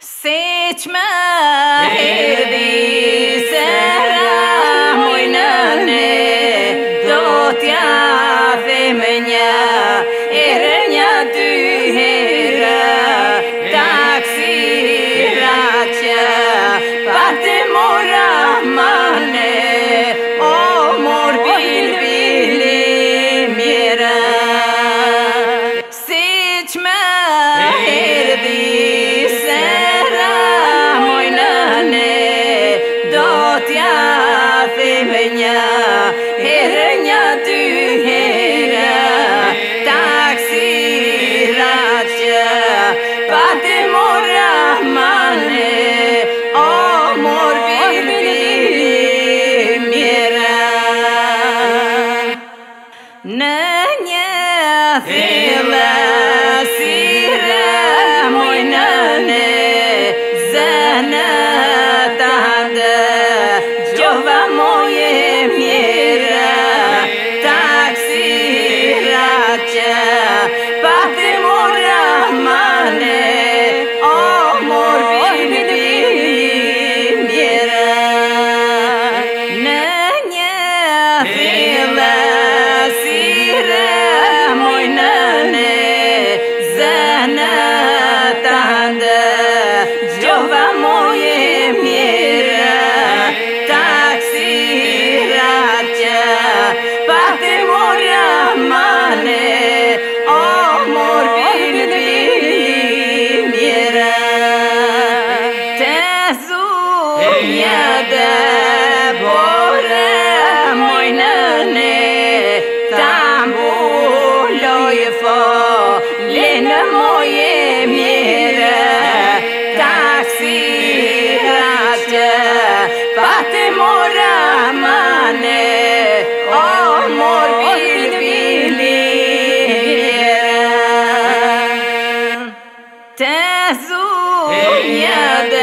Seçme hedi selam oynane dotya femenya erenya dühera taksiraçya parti moramane omor bilbili mira seçme hedi Femenya, herenya dühera, taksiraçya, patimor rahmane, omor bilbili mira. Nanya thila sira moynane, zana tahanda, jova Te zunia